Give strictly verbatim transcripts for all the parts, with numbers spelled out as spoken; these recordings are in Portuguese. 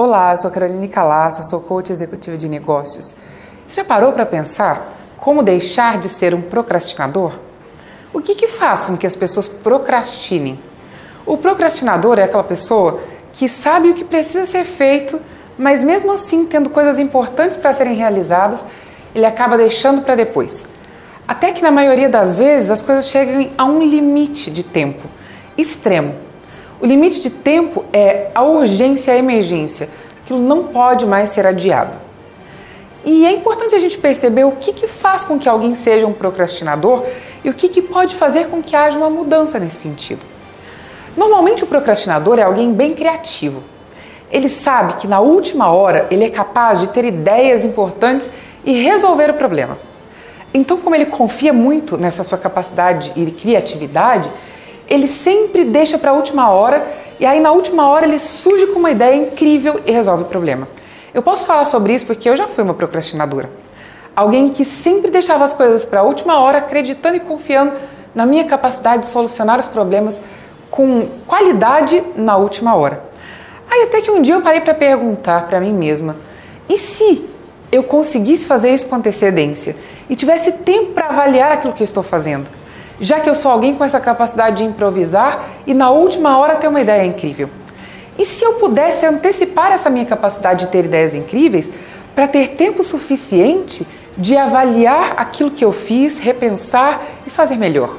Olá, eu sou Caroline Calaça, sou coach executiva de negócios. Você já parou para pensar como deixar de ser um procrastinador? O que que faz com que as pessoas procrastinem? O procrastinador é aquela pessoa que sabe o que precisa ser feito, mas mesmo assim, tendo coisas importantes para serem realizadas, ele acaba deixando para depois. Até que na maioria das vezes as coisas chegam a um limite de tempo extremo. O limite de tempo é a urgência, a emergência. Aquilo não pode mais ser adiado. E é importante a gente perceber o que que faz com que alguém seja um procrastinador e o que que pode fazer com que haja uma mudança nesse sentido. Normalmente o procrastinador é alguém bem criativo. Ele sabe que na última hora ele é capaz de ter ideias importantes e resolver o problema. Então, como ele confia muito nessa sua capacidade e criatividade, ele sempre deixa para a última hora e aí na última hora ele surge com uma ideia incrível e resolve o problema. Eu posso falar sobre isso porque eu já fui uma procrastinadora. Alguém que sempre deixava as coisas para a última hora, acreditando e confiando na minha capacidade de solucionar os problemas com qualidade na última hora. Aí até que um dia eu parei para perguntar para mim mesma, e se eu conseguisse fazer isso com antecedência e tivesse tempo para avaliar aquilo que eu estou fazendo? Já que eu sou alguém com essa capacidade de improvisar e na última hora ter uma ideia incrível. E se eu pudesse antecipar essa minha capacidade de ter ideias incríveis para ter tempo suficiente de avaliar aquilo que eu fiz, repensar e fazer melhor?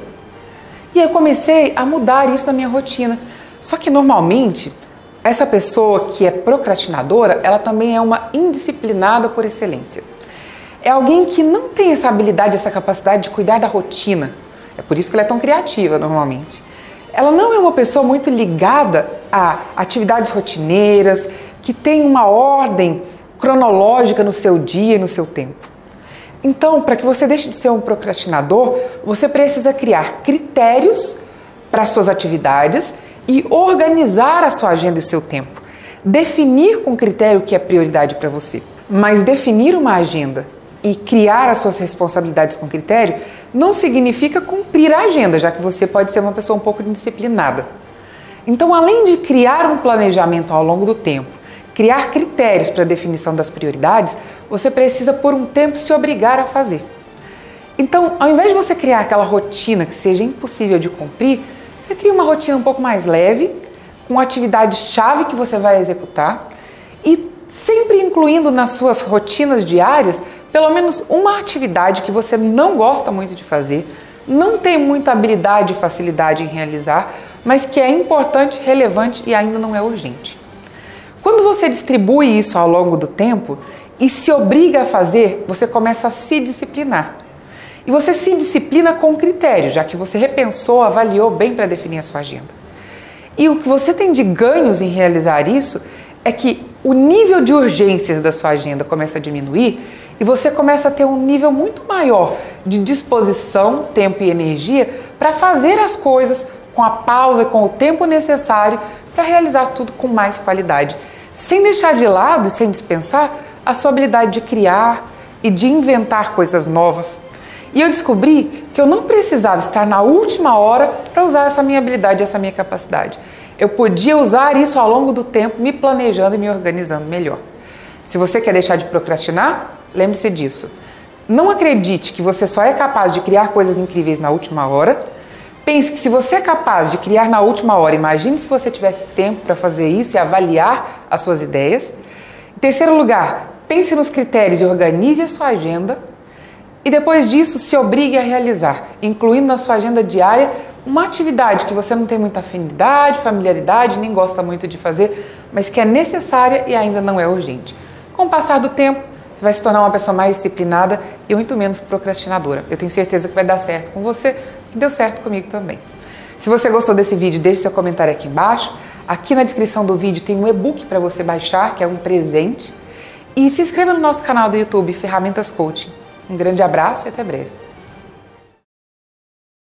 E aí eu comecei a mudar isso na minha rotina. Só que normalmente, essa pessoa que é procrastinadora, ela também é uma indisciplinada por excelência. É alguém que não tem essa habilidade, essa capacidade de cuidar da rotina. É por isso que ela é tão criativa, normalmente. Ela não é uma pessoa muito ligada a atividades rotineiras, que tem uma ordem cronológica no seu dia e no seu tempo. Então, para que você deixe de ser um procrastinador, você precisa criar critérios para suas atividades e organizar a sua agenda e o seu tempo. Definir com critério o que é prioridade para você, mas definir uma agenda e criar as suas responsabilidades com critério não significa cumprir a agenda, já que você pode ser uma pessoa um pouco indisciplinada. Então, além de criar um planejamento ao longo do tempo, criar critérios para a definição das prioridades, você precisa, por um tempo, se obrigar a fazer. Então, ao invés de você criar aquela rotina que seja impossível de cumprir, você cria uma rotina um pouco mais leve, com atividades-chave que você vai executar e sempre incluindo nas suas rotinas diárias pelo menos uma atividade que você não gosta muito de fazer, não tem muita habilidade e facilidade em realizar, mas que é importante, relevante e ainda não é urgente. Quando você distribui isso ao longo do tempo e se obriga a fazer, você começa a se disciplinar. E você se disciplina com critério, já que você repensou, avaliou bem para definir a sua agenda. E o que você tem de ganhos em realizar isso é que o nível de urgências da sua agenda começa a diminuir e você começa a ter um nível muito maior de disposição, tempo e energia para fazer as coisas com a pausa, com o tempo necessário para realizar tudo com mais qualidade, sem deixar de lado e sem dispensar a sua habilidade de criar e de inventar coisas novas. E eu descobri que eu não precisava estar na última hora para usar essa minha habilidade, essa minha capacidade. Eu podia usar isso ao longo do tempo, me planejando e me organizando melhor. Se você quer deixar de procrastinar, lembre-se disso. Não acredite que você só é capaz de criar coisas incríveis na última hora. Pense que se você é capaz de criar na última hora, imagine se você tivesse tempo para fazer isso e avaliar as suas ideias. Em terceiro lugar, pense nos critérios e organize a sua agenda. E depois disso, se obrigue a realizar, incluindo na sua agenda diária, uma atividade que você não tem muita afinidade, familiaridade, nem gosta muito de fazer, mas que é necessária e ainda não é urgente. Com o passar do tempo, você vai se tornar uma pessoa mais disciplinada e muito menos procrastinadora. Eu tenho certeza que vai dar certo com você, que deu certo comigo também. Se você gostou desse vídeo, deixe seu comentário aqui embaixo. Aqui na descrição do vídeo tem um e-book para você baixar, que é um presente. E se inscreva no nosso canal do YouTube, Ferramentas Coaching. Um grande abraço e até breve.